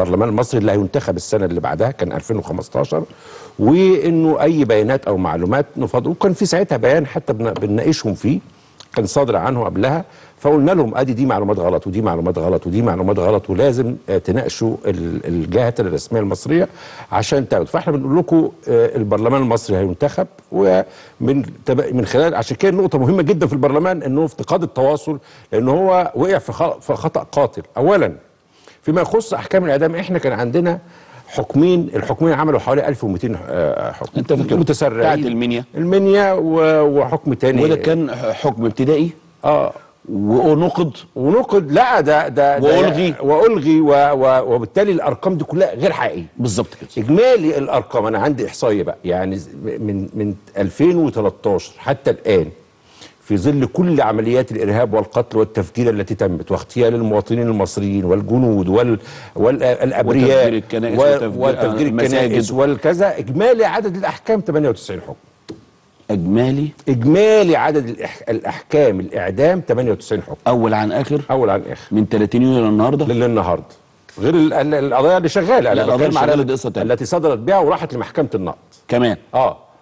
البرلمان المصري اللي هينتخب السنه اللي بعدها كان 2015، وانه اي بيانات او معلومات نفضل. وكان في ساعتها بيان حتى بنناقشهم فيه كان صادر عنه قبلها، فقلنا لهم ادي دي معلومات غلط ودي معلومات غلط ودي معلومات غلط، ولازم تناقشوا الجهات الرسميه المصريه عشان تاخدوا. فاحنا بنقول لكم البرلمان المصري هينتخب، ومن خلال عشان كده نقطه مهمه جدا في البرلمان انه افتقاد التواصل، لان هو وقع في خطا قاتل. اولا فيما يخص احكام الاعدام، احنا كان عندنا حكمين، الحكمين عملوا حوالي 1200 حكم. انت فاكر متسرعين بتاعت المنيا وحكم تاني، وده كان حكم ابتدائي ونقد لا ده والغي وبالتالي الارقام دي كلها غير حقيقيه. بالظبط كده. اجمالي الارقام انا عندي احصائيه بقى، يعني من 2013 حتى الان في ظل كل عمليات الارهاب والقتل والتفجير التي تمت واغتيال المواطنين المصريين والجنود والابرياء وتفجير الكنائس والكذا، اجمالي عدد الاحكام 98 حكم. اجمالي عدد الاحكام الاعدام 98 حكم، اول عن اخر من 30 يونيو للنهارده، غير القضايا اللي شغاله. القضايا التي صدرت بها وراحت لمحكمه النقض كمان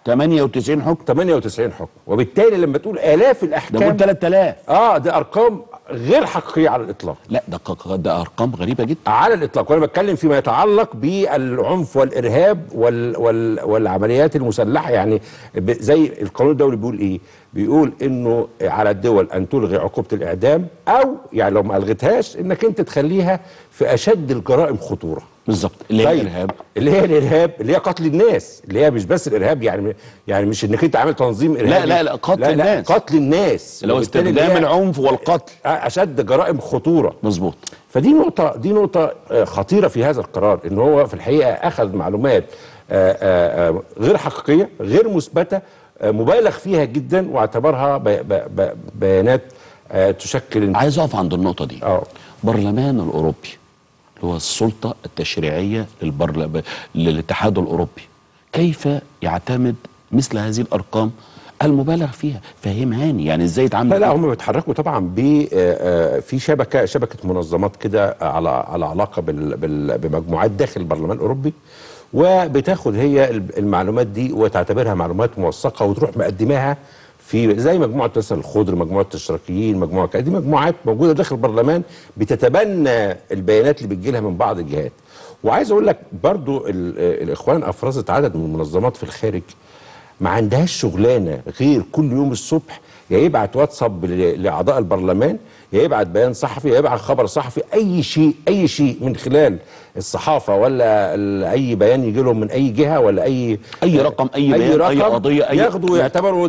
98 حكم 98 حكم. وبالتالي لما تقول آلاف الأحكام ده 3000 ده أرقام غير حقيقية على الإطلاق. لا ده أرقام غريبة جدا على الإطلاق. وأنا بتكلم فيما يتعلق بالعنف والإرهاب والعمليات المسلحة. يعني زي القانون الدولي بيقول إيه؟ بيقول إنه على الدول أن تلغي عقوبة الإعدام، أو يعني لو ما ألغتهاش إنك أنت تخليها في أشد الجرائم خطورة. بالظبط، اللي هي الارهاب، اللي هي قتل الناس، اللي هي مش بس الارهاب، يعني مش انك انت عامل تنظيم ارهابي، لا قتل الناس، قتل الناس لو استخدام العنف والقتل اشد جرائم خطوره. مظبوط. فدي نقطه خطيره في هذا القرار، ان هو في الحقيقه اخذ معلومات غير حقيقيه، غير مثبته، مبالغ فيها جدا، واعتبرها بيانات تشكل. عايز اقف عند النقطه دي. برلمان الأوروبي اللي هو السلطة التشريعية للاتحاد الأوروبي، كيف يعتمد مثل هذه الأرقام المبالغ فيها؟ فهمهاني يعني ازاي يتعامل. لا هم بيتحركوا طبعا في شبكة منظمات كده على علاقة بمجموعات داخل البرلمان الأوروبي، وبتاخد هي المعلومات دي وتعتبرها معلومات موثقة وتروح مقدماها في زي مجموعه مثلا الخضر، مجموعه الاشتراكيين، مجموعه دي مجموعات موجوده داخل البرلمان بتتبنى البيانات اللي بتجيلها من بعض الجهات. وعايز اقول لك برضو الاخوان افرزت عدد من المنظمات في الخارج ما عندهاش شغلانه غير كل يوم الصبح يا يبعت واتساب لاعضاء البرلمان، يا يبعت بيان صحفي، يا يبعت خبر صحفي، اي شيء من خلال الصحافه، ولا اي بيان يجي لهم من اي جهه، ولا اي رقم، اي بيان، اي قضيه، ياخدوا ويعتبروا